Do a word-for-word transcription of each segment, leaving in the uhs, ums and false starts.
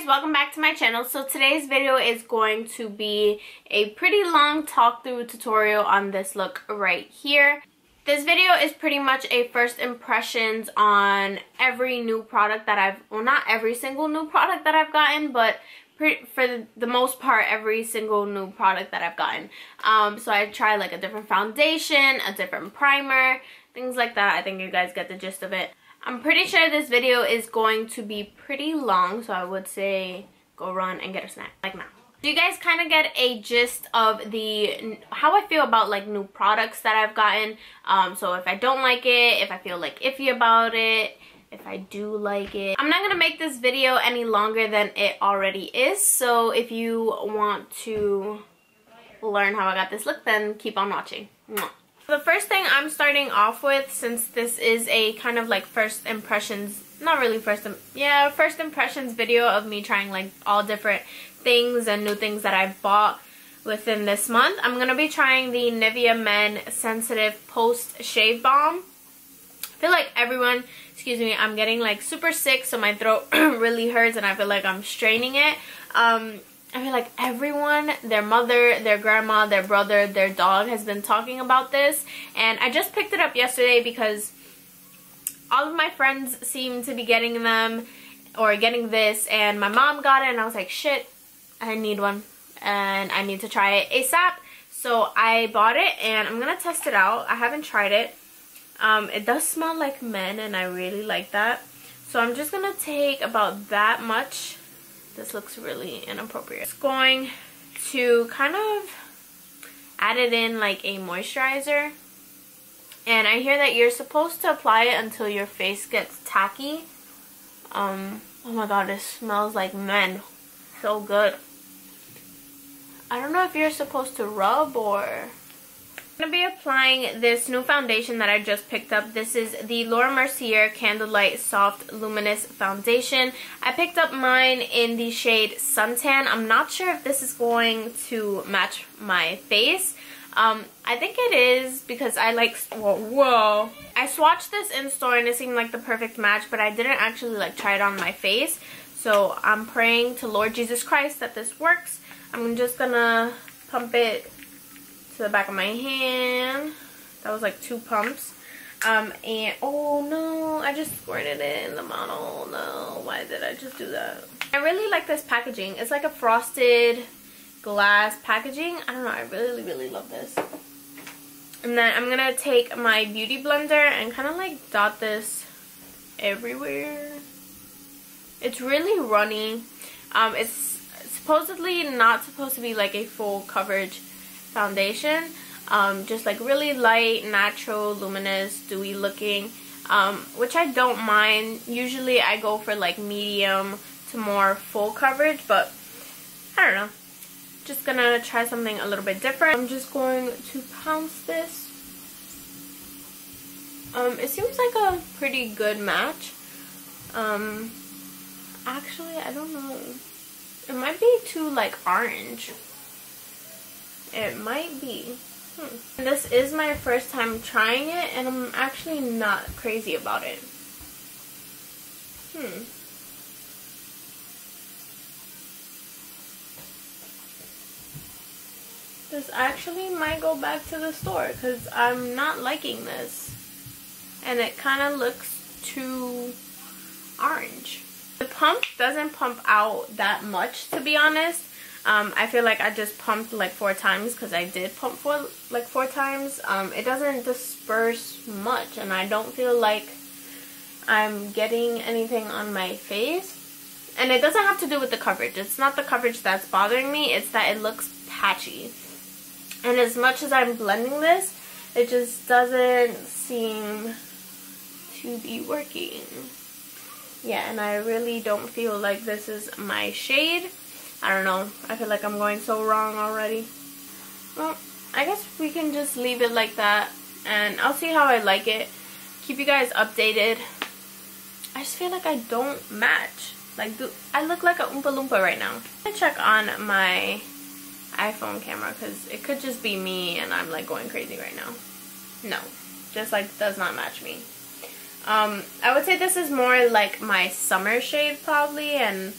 guys, welcome back to my channel. So today's video is going to be a pretty long talk through tutorial on this look right here. This video is pretty much a first impressions on every new product that I've, well, not every single new product that I've gotten, but for the most part, every single new product that I've gotten. Um, so I try like a different foundation, a different primer, things like that. I think you guys get the gist of it. I'm pretty sure this video is going to be pretty long, so I would say go run and get a snack, like now. Do you guys kind of get a gist of the how I feel about like new products that I've gotten? Um, so if I don't like it, if I feel like iffy about it, if I do like it. I'm not gonna make this video any longer than it already is, so if you want to learn how I got this look, then keep on watching. Mwah. The first thing I'm starting off with, since this is a kind of like first impressions, not really first, im yeah, first impressions video of me trying like all different things and new things that I've bought within this month, I'm going to be trying the Nivea Men Sensitive Post Shave Balm. I feel like everyone, excuse me, I'm getting like super sick, so my throat really hurts and I feel like I'm straining it. Um... I feel like everyone, their mother, their grandma, their brother, their dog has been talking about this. And I just picked it up yesterday because all of my friends seem to be getting them or getting this. And my mom got it and I was like, shit, I need one. And I need to try it ASAP. So I bought it and I'm going to test it out. I haven't tried it. Um, it does smell like men and I really like that. So I'm just going to take about that much. This looks really inappropriate. It's going to kind of add it in like a moisturizer. And I hear that you're supposed to apply it until your face gets tacky. Um, oh my god, it smells like men. So good. I don't know if you're supposed to rub or... I'm going to be applying this new foundation that I just picked up. This is the Laura Mercier Candlelight Soft Luminous Foundation. I picked up mine in the shade Suntan. I'm not sure if this is going to match my face. Um, I think it is because I like... Whoa, whoa. I swatched this in store and it seemed like the perfect match, but I didn't actually like try it on my face. So I'm praying to Lord Jesus Christ that this works. I'm just going to pump it to the back of my hand. That was like two pumps. Um, and oh no, I just squirted it in the bottle. No, why did I just do that? I really like this packaging. It's like a frosted glass packaging. I don't know, I really, really love this. And then I'm gonna take my beauty blender and kind of like dot this everywhere. It's really runny. Um, it's supposedly not supposed to be like a full coverage foundation, um, just like really light, natural, luminous, dewy looking, um, which I don't mind. Usually I go for like medium to more full coverage, but I don't know, just gonna try something a little bit different. I'm just going to pounce this. Um, it seems like a pretty good match. Um, actually I don't know, it might be too like orange. It might be. Hmm. This is my first time trying it and I'm actually not crazy about it. Hmm. This actually might go back to the store because I'm not liking this. And it kind of looks too orange. The pump doesn't pump out that much, to be honest. Um, I feel like I just pumped like four times because I did pump for like four times. Um, it doesn't disperse much and I don't feel like I'm getting anything on my face. And it doesn't have to do with the coverage. It's not the coverage that's bothering me. It's that it looks patchy. And as much as I'm blending this, it just doesn't seem to be working. Yeah, and I really don't feel like this is my shade. I don't know. I feel like I'm going so wrong already. Well, I guess we can just leave it like that. And I'll see how I like it. Keep you guys updated. I just feel like I don't match. Like, do I look like a Oompa Loompa right now. I'm going to check on my iPhone camera. Because it could just be me and I'm like going crazy right now. No. This like does not match me. Um, I would say this is more like my summer shade probably. And...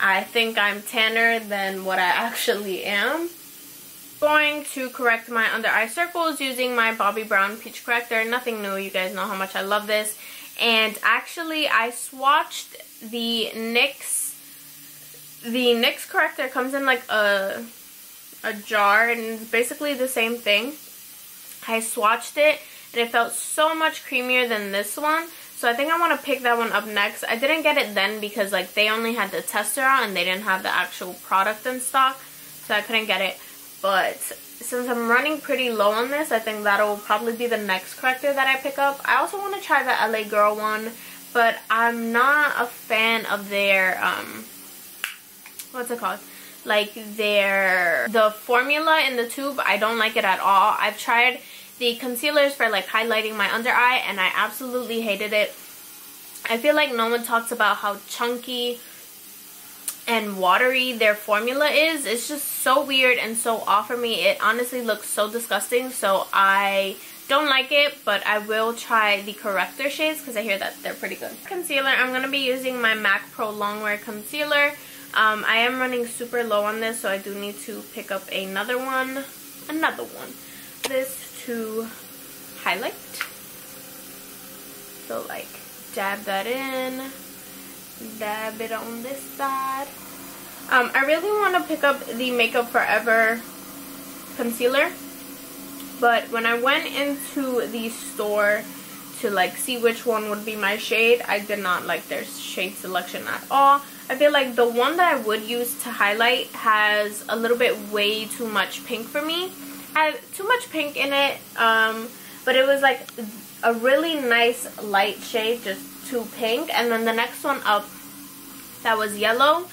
I think I'm tanner than what I actually am. Going to correct my under eye circles using my Bobbi Brown Peach Corrector. Nothing new, you guys know how much I love this. And actually I swatched the N Y X. The N Y X corrector comes in like a, a jar, and it's basically the same thing. I swatched it and it felt so much creamier than this one. So I think I want to pick that one up next. I didn't get it then because like they only had the tester out and they didn't have the actual product in stock. So I couldn't get it. But since I'm running pretty low on this, I think that'll probably be the next corrector that I pick up. I also want to try the L A Girl one, but I'm not a fan of their, um, what's it called? Like their, the formula in the tube, I don't like it at all. I've tried the concealers for like highlighting my under eye and I absolutely hated it. I feel like no one talks about how chunky and watery their formula is. It's just so weird and so off for me. It honestly looks so disgusting, so I don't like it, but I will try the corrector shades because I hear that they're pretty good. Concealer, I'm going to be using my MAC Pro Longwear Concealer. Um, I am running super low on this, so I do need to pick up another one. Another one. This to highlight. So like dab that in. Dab it on this side. Um, I really want to pick up the Makeup Forever concealer, but when I went into the store to like see which one would be my shade, I did not like their shade selection at all. I feel like the one that I would use to highlight has a little bit way too much pink for me. I have too much pink in it, um, but it was like a really nice light shade, just too pink. And then the next one up that was yellow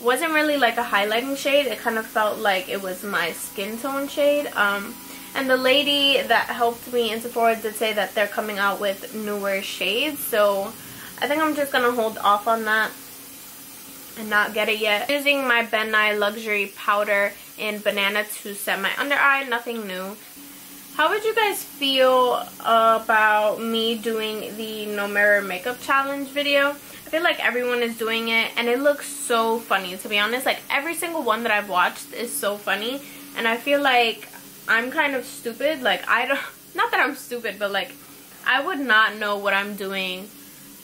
wasn't really like a highlighting shade. It kind of felt like it was my skin tone shade. Um, and the lady that helped me in Sephora did say that they're coming out with newer shades, so I think I'm just gonna hold off on that and not get it yet. Using my Ben Nye Luxury Powder in Banana to set my under eye. Nothing new. How would you guys feel about me doing the No Mirror Makeup Challenge video? I feel like everyone is doing it and it looks so funny. To be honest, like every single one that I've watched is so funny, and I feel like I'm kind of stupid. Like I don't, not that I'm stupid, but like I would not know what I'm doing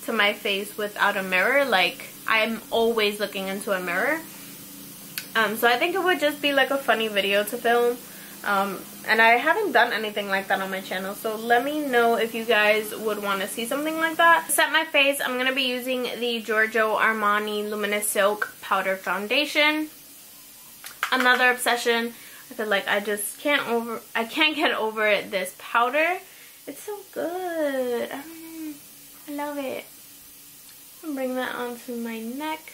to my face without a mirror. Like I'm always looking into a mirror. Um, so I think it would just be like a funny video to film. Um, and I haven't done anything like that on my channel, so let me know if you guys would want to see something like that. To set my face, I'm going to be using the Giorgio Armani Luminous Silk Powder Foundation. Another obsession. I feel like I just can't over, I can't get over it, this powder. It's so good. Um, I love it. I'm going to bring that onto my neck.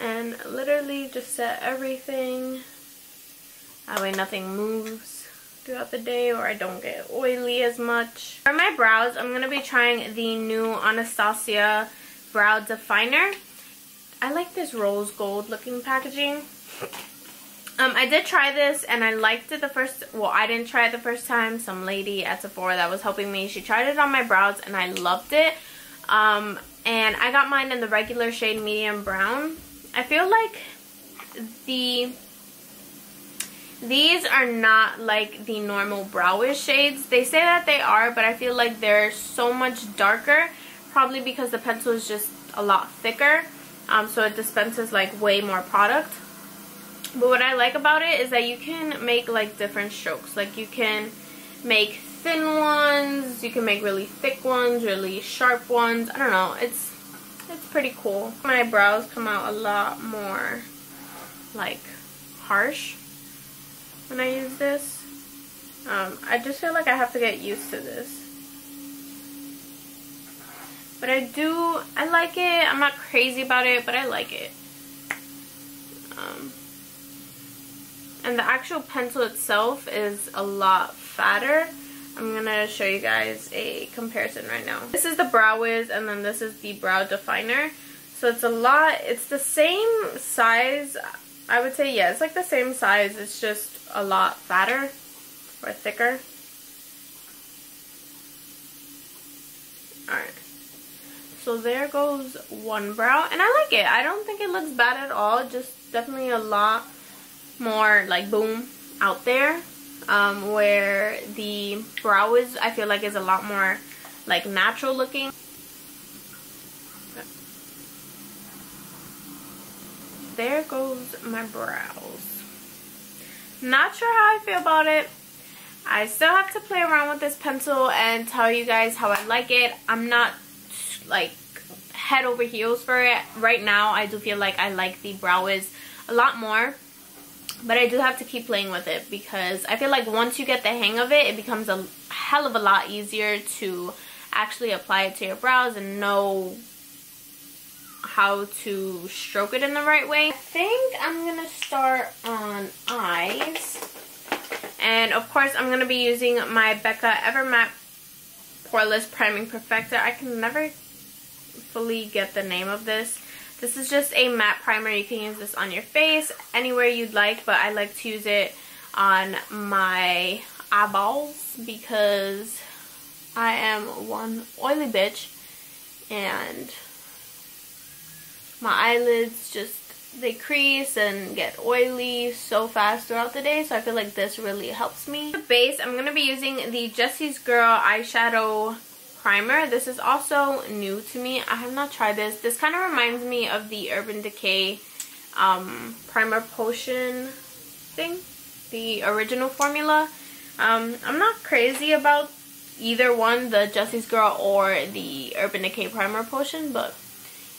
And literally just set everything. That way nothing moves throughout the day, or I don't get oily as much. For my brows, I'm going to be trying the new Anastasia Brow Definer. I like this rose gold looking packaging. Um, I did try this and I liked it the first... Well, I didn't try it the first time. Some lady at Sephora that was helping me, she tried it on my brows and I loved it. Um, and I got mine in the regular shade medium brown. I feel like the these are not like the normal browish shades. They say that they are, but I feel like they're so much darker, probably because the pencil is just a lot thicker, um, so it dispenses like way more product. But what I like about it is that you can make like different strokes. Like you can make thin ones, you can make really thick ones, really sharp ones. I don't know, it's It's pretty cool. My brows come out a lot more like harsh when I use this. Um, I just feel like I have to get used to this. But I do, I like it. I'm not crazy about it, but I like it. Um, and the actual pencil itself is a lot fatter. I'm going to show you guys a comparison right now. This is the Brow Wiz, and then this is the Brow Definer. So it's a lot, it's the same size, I would say. Yeah, it's like the same size, it's just a lot fatter or thicker. Alright. So there goes one brow, and I like it. I don't think it looks bad at all, just definitely a lot more like boom out there, um, where the brow is, I feel like, is a lot more like natural looking. There goes my brows. Not sure how I feel about it. I still have to play around with this pencil and tell you guys how I like it. I'm not like head over heels for it right now. I do feel like I like the brow is a lot more, but I do have to keep playing with it because I feel like once you get the hang of it, it becomes a hell of a lot easier to actually apply it to your brows and know how to stroke it in the right way. I think I'm gonna start on eyes, and of course I'm gonna be using my Becca Evermatte Poreless Priming Perfector. I can never fully get the name of this. This is just a matte primer. You can use this on your face, anywhere you'd like, but I like to use it on my eyeballs because I am one oily bitch and my eyelids just, they crease and get oily so fast throughout the day. So I feel like this really helps me. For base, I'm going to be using the Jesse's Girl Eyeshadow Primer. This is also new to me. I have not tried this. This kind of reminds me of the Urban Decay um, Primer Potion thing. The original formula. Um, I'm not crazy about either one, the Jesse's Girl or the Urban Decay Primer Potion, but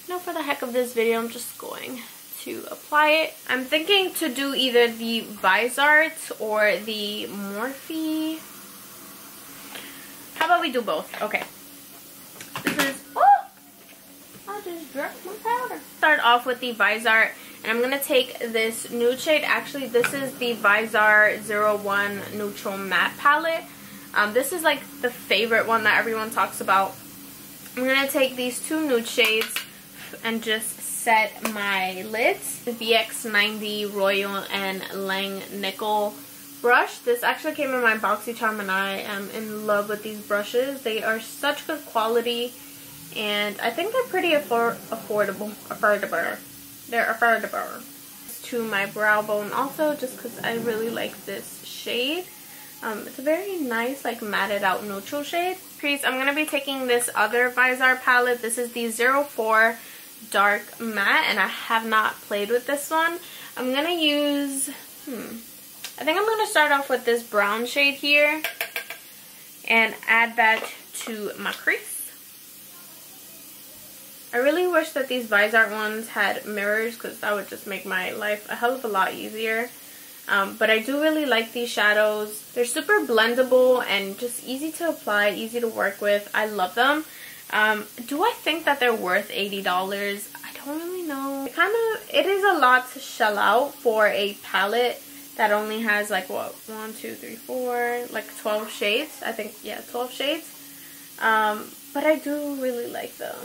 now for the heck of this video, I'm just going to apply it. I'm thinking to do either the Viseart or the Morphe. How about we do both? Okay. This is... Oh! I just dropped my powder. Start off with the Viseart, and I'm going to take this nude shade. Actually, this is the Viseart zero one Neutral Matte Palette. Um, this is like the favorite one that everyone talks about. I'm going to take these two nude shades and just set my lids. The V X ninety Royal and Lang Nickel brush. This actually came in my BoxyCharm, and I am in love with these brushes. They are such good quality, and I think they're pretty affor affordable. Affordable. They're affordable. To my brow bone also, just because I really like this shade. Um, it's a very nice, like, matted out neutral shade. Crease, I'm going to be taking this other Viseart palette. This is the zero four Dark Matte, and I have not played with this one. I'm going to use, hmm, I think I'm going to start off with this brown shade here and add that to my crease. I really wish that these Viseart ones had mirrors because that would just make my life a hell of a lot easier. Um, but I do really like these shadows. They're super blendable and just easy to apply, easy to work with. I love them. Um, do I think that they're worth eighty dollars? I don't really know. It kind of, it is a lot to shell out for a palette that only has like what, one, two, three, four, like twelve shades. I think, yeah, twelve shades. Um, but I do really like them.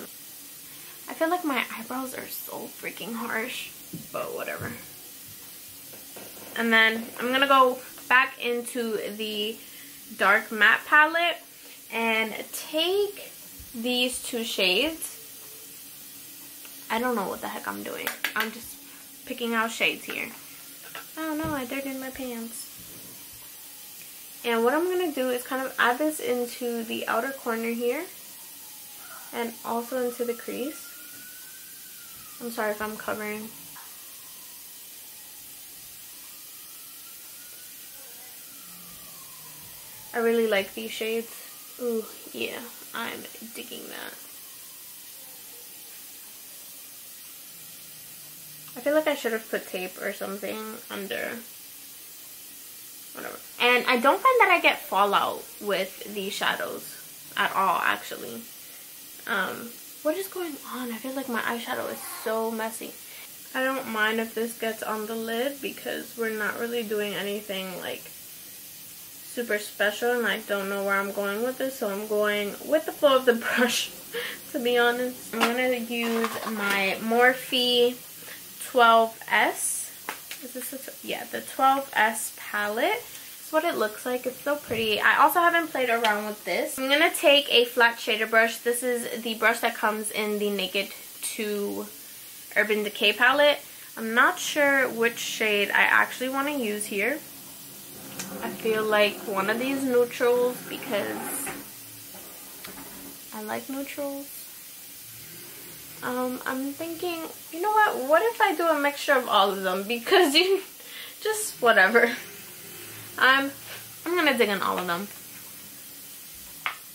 I feel like my eyebrows are so freaking harsh, but whatever. And then I'm going to go back into the Dark Matte palette and take these two shades. I don't know what the heck I'm doing. I'm just picking out shades here. Oh no, I dirtied my pants. And what I'm going to do is kind of add this into the outer corner here and also into the crease. I'm sorry if I'm covering. I really like these shades. Ooh, yeah, I'm digging that. I feel like I should have put tape or something under. Whatever. And I don't find that I get fallout with these shadows at all, actually. Um, what is going on? I feel like my eyeshadow is so messy. I don't mind if this gets on the lid because we're not really doing anything like super special, and I don't know where I'm going with this, so I'm going with the flow of the brush to be honest. I'm going to use my Morphe twelve S. Is this a, yeah, the twelve S palette. is what it looks like. It's so pretty. I also haven't played around with this. I'm gonna take a flat shader brush. This is the brush that comes in the Naked Two Urban Decay palette. I'm not sure which shade I actually want to use here. I feel like one of these neutrals because I like neutrals. Um, I'm thinking, you know what, what if I do a mixture of all of them, because you, just whatever. I'm, I'm gonna dig in all of them.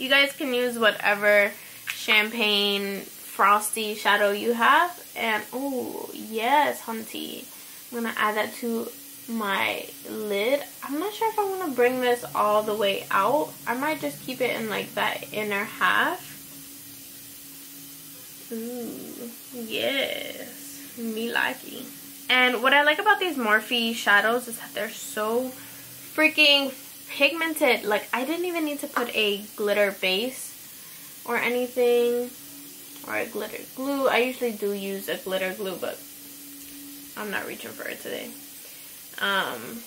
You guys can use whatever champagne, frosty shadow you have, and, oh, yes, hunty. I'm gonna add that to my lid. I'm not sure if I want to bring this all the way out. I might just keep it in, like, that inner half. Ooh, yes, me likey. And what I like about these Morphe shadows is that they're so freaking pigmented. Like, I didn't even need to put a glitter base or anything, or a glitter glue. I usually do use a glitter glue, but I'm not reaching for it today. Um,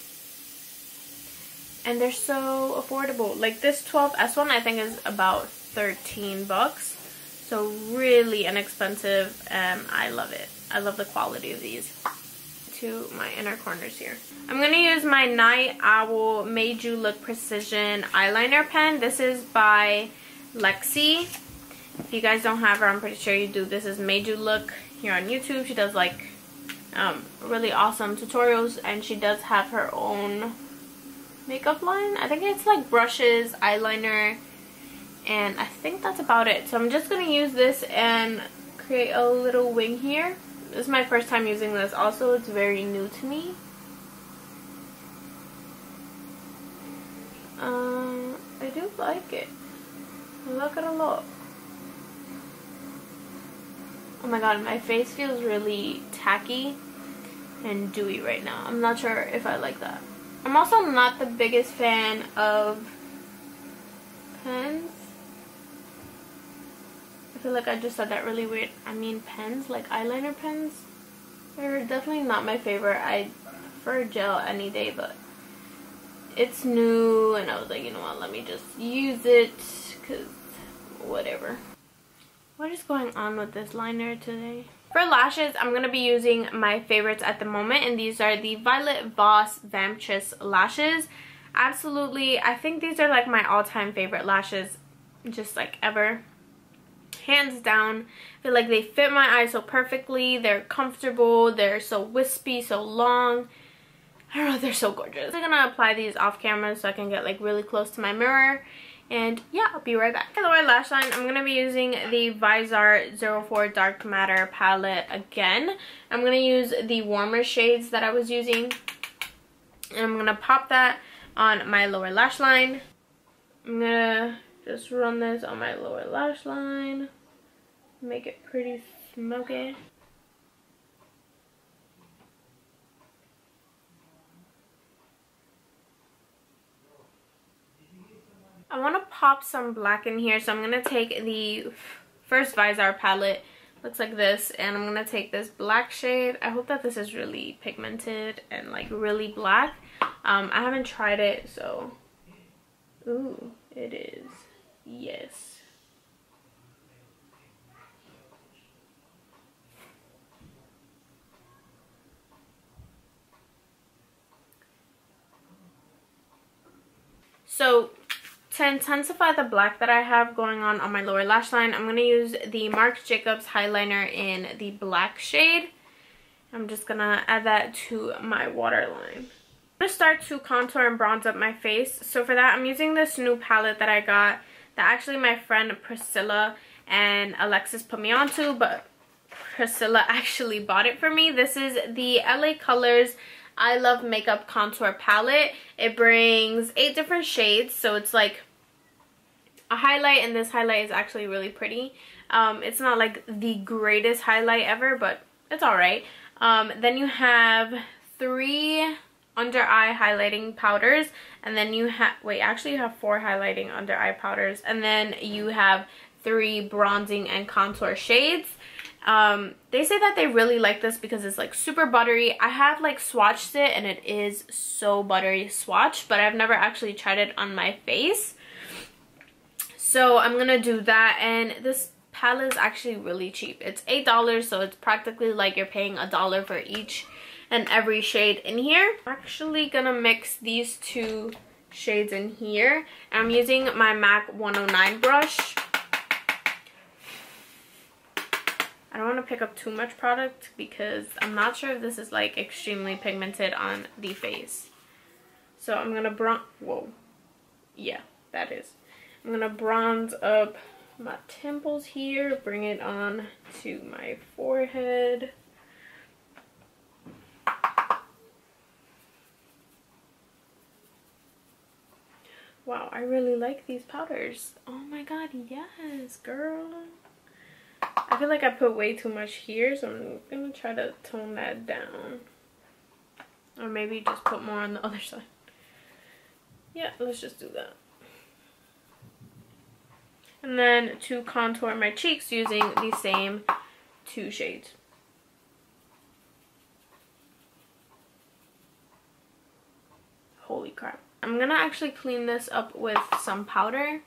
and they're so affordable. Like, this twelve S one I think is about thirteen bucks. So really inexpensive, and I love it. I love the quality of these. To my inner corners here. I'm going to use my Night Owl Made You Look Precision eyeliner pen. This is by Lexi. If you guys don't have her, I'm pretty sure you do. This is Made You Look here on YouTube. She does like um, really awesome tutorials, and she does have her own makeup line. I think it's like brushes, eyeliner, and I think that's about it. So I'm just going to use this and create a little wing here. This is my first time using this. Also, it's very new to me. Um, I do like it. I like it a lot. Oh my god, my face feels really tacky and dewy right now. I'm not sure if I like that. I'm also not the biggest fan of pens. I feel like I just said that really weird. I mean pens, like eyeliner pens. They're definitely not my favorite. I prefer gel any day, but it's new and I was like, you know what, let me just use it because whatever. What is going on with this liner today? For lashes, I'm going to be using my favorites at the moment, and these are the Violet Voss Vamptress lashes. Absolutely, I think these are like my all-time favorite lashes, just like ever. Hands down, I feel like they fit my eye so perfectly. They're comfortable, they're so wispy, so long. I don't know, they're so gorgeous. I'm gonna apply these off camera so I can get like really close to my mirror. And yeah, I'll be right back. For the lower lash line, I'm gonna be using the Viseart zero four Dark Matter palette again. I'm gonna use the warmer shades that I was using. And I'm gonna pop that on my lower lash line. I'm gonna just run this on my lower lash line. Make it pretty smoky. I want to pop some black in here, so I'm going to take the first Viseart palette. Looks like this, and I'm going to take this black shade. I hope that this is really pigmented and like really black. Um, I haven't tried it, so... Ooh, it is. Yes. So to intensify the black that I have going on on my lower lash line, I'm going to use the Marc Jacobs highliner in the black shade. I'm just going to add that to my waterline. I'm going to start to contour and bronze up my face. So for that, I'm using this new palette that I got, that actually my friend Priscilla and Alexis put me onto, but Priscilla actually bought it for me. This is the L A Colors I Love Makeup Contour Palette. It brings eight different shades, so it's like a highlight, and this highlight is actually really pretty. Um, it's not like the greatest highlight ever, but it's alright. Um, then you have three under eye highlighting powders, and then you have, wait, actually you have four highlighting under eye powders, and then you have three bronzing and contour shades. Um, they say that they really like this because it's like super buttery. I have like swatched it and it is so buttery swatch, but I've never actually tried it on my face. So I'm gonna do that, and this palette is actually really cheap. It's eight dollars, so it's practically like you're paying a dollar for each and every shade in here. I'm actually gonna mix these two shades in here. I'm using my MAC one oh nine brush. I don't want to pick up too much product because I'm not sure if this is like extremely pigmented on the face. So I'm gonna bron- whoa. Yeah, that is. I'm gonna bronze up my temples here, bring it on to my forehead. Wow, I really like these powders. Oh my god, yes, girl. I feel like I put way too much here, so I'm gonna try to tone that down. Or maybe just put more on the other side. Yeah, let's just do that. And then to contour my cheeks using the same two shades. Holy crap. I'm gonna actually clean this up with some powder.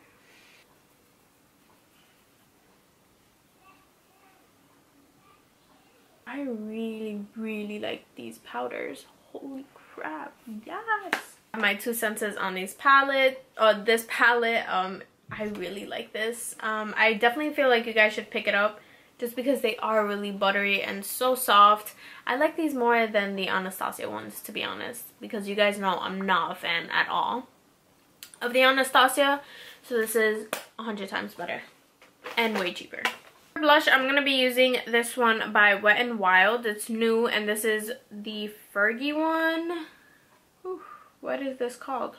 I really, really like these powders. Holy crap, yes! My two senses on these palette, or this palette, um, I really like this. Um, I definitely feel like you guys should pick it up just because they are really buttery and so soft. I like these more than the Anastasia ones, to be honest, because you guys know I'm not a fan at all of the Anastasia. So this is a hundred times better and way cheaper. Blush, I'm gonna be using this one by Wet n Wild. It's new, and this is the Fergie one. Whew, what is this called?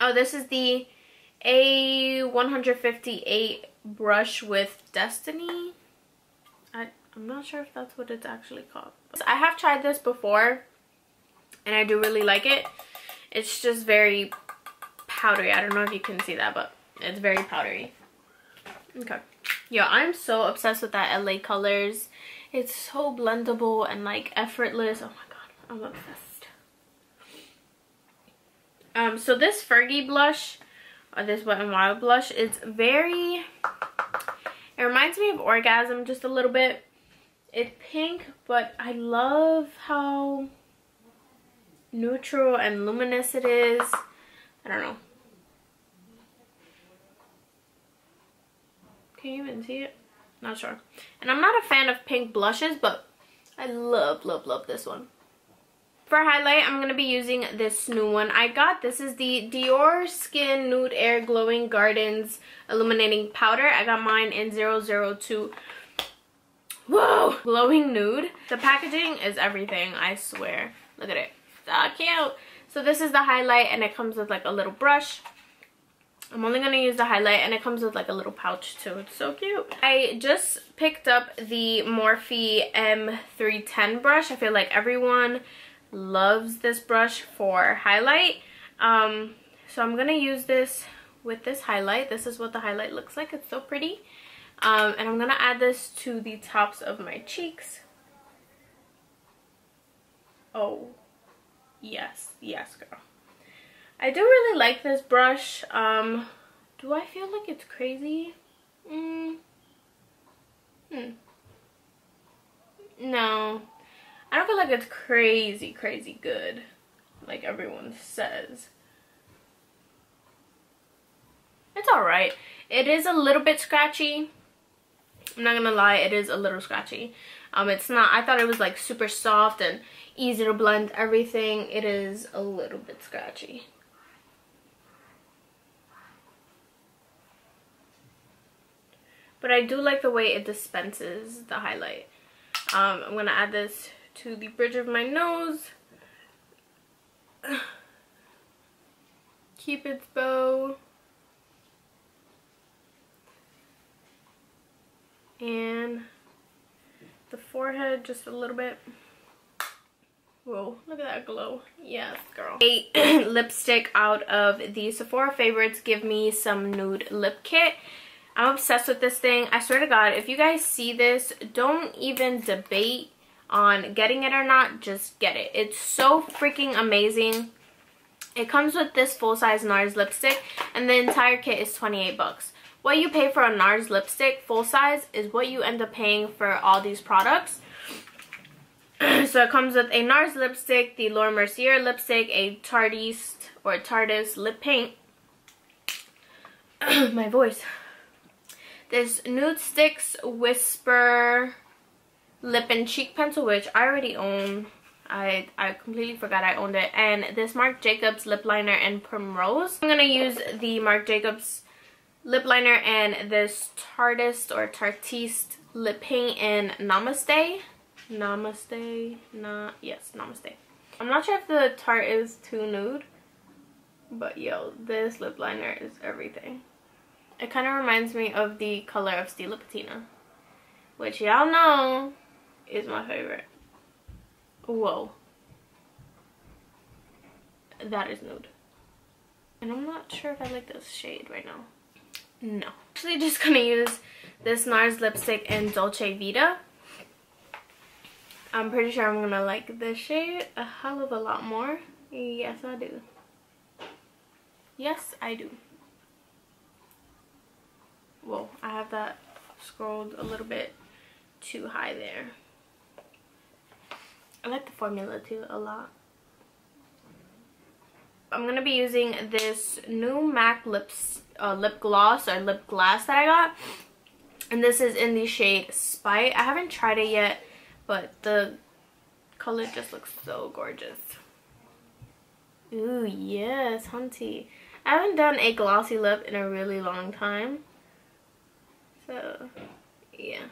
Oh, this is the A one fifty-eight brush with Destiny. I, I'm not sure if that's what it's actually called. I have tried this before and I do really like it. It's just very powdery. I don't know if you can see that, but it's very powdery. Okay. Yo, I'm so obsessed with that L A Colors. It's so blendable and like effortless. Oh my god, I'm obsessed. Um, so this Fergie blush, or this Wet n Wild blush, it's very, it reminds me of Orgasm just a little bit. It's pink, but I love how neutral and luminous it is. I don't know. Can you even see it? Not sure. And I'm not a fan of pink blushes, but I love, love, love this one. For highlight, I'm going to be using this new one I got. This is the Dior Skin Nude Air Glowing Gardens Illuminating Powder. I got mine in zero zero two. Whoa! Glowing Nude. The packaging is everything, I swear. Look at it. So cute! So this is the highlight, and it comes with like a little brush. I'm only going to use the highlight, and it comes with like a little pouch too. It's so cute. I just picked up the Morphe M three ten brush. I feel like everyone loves this brush for highlight. Um, so I'm going to use this with this highlight. This is what the highlight looks like. It's so pretty. Um, and I'm going to add this to the tops of my cheeks. Oh, yes. Yes, girl. I do really like this brush. Um, do I feel like it's crazy? Mm. Hmm. No. I don't feel like it's crazy, crazy good, like everyone says. It's alright. It is a little bit scratchy. I'm not gonna lie, it is a little scratchy. Um, it's not, I thought it was like super soft and easy to blend everything. It is a little bit scratchy. But I do like the way it dispenses the highlight. Um, I'm going to add this to the bridge of my nose. Cupid's bow. And the forehead just a little bit. Whoa, look at that glow. Yes, girl. A lipstick out of the Sephora Favorites Give Me Some Nude Lip Kit. I'm obsessed with this thing. I swear to God, if you guys see this, don't even debate on getting it or not. Just get it. It's so freaking amazing. It comes with this full-size NARS lipstick, and the entire kit is twenty-eight bucks. What you pay for a NARS lipstick full-size is what you end up paying for all these products. So it comes with a NARS lipstick, the Laura Mercier lipstick, a Tarteist or Tarteist lip paint. My voice. This Nudestix Whisper lip and cheek pencil, which I already own. I, I completely forgot I owned it. And this Marc Jacobs lip liner and Primrose. I'm going to use the Marc Jacobs lip liner and this Tarteist or Tarteist lip paint in Namaste. Namaste. Nah, yes, Namaste. I'm not sure if the Tarte is too nude, but yo, this lip liner is everything. It kind of reminds me of the color of Stila Patina, which y'all know is my favorite. Whoa. That is nude. And I'm not sure if I like this shade right now. No. I'm actually just going to use this NARS lipstick in Dolce Vita. I'm pretty sure I'm going to like this shade a hell of a lot more. Yes, I do. Yes, I do. Whoa, I have that scrolled a little bit too high there. I like the formula too a lot. I'm going to be using this new MAC lips, uh, lip gloss or lip glass that I got. And this is in the shade Spite. I haven't tried it yet, but the color just looks so gorgeous. Ooh, yes, hunty. I haven't done a glossy lip in a really long time. So, yeah.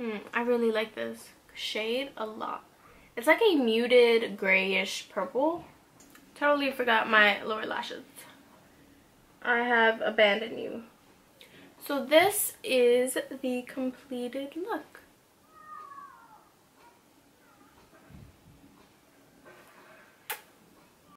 Mm, I really like this shade a lot. It's like a muted grayish purple. Totally forgot my lower lashes. I have abandoned you. So this is the completed look.